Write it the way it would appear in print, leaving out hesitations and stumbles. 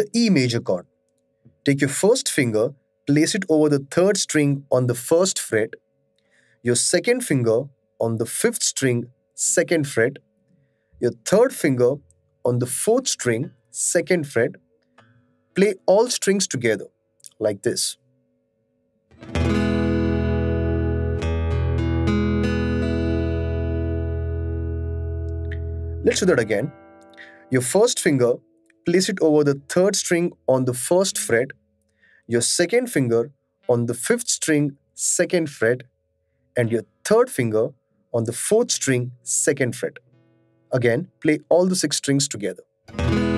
the E major chord. Take your first finger, place it over the third string on the first fret, your second finger on the fifth string, second fret, your third finger on the fourth string, second fret. Play all strings together, like this. Let's do that again. Your first finger, place it over the third string on the first fret, your second finger on the fifth string, second fret, and your third finger on the fourth string, second fret. Again, play all the six strings together.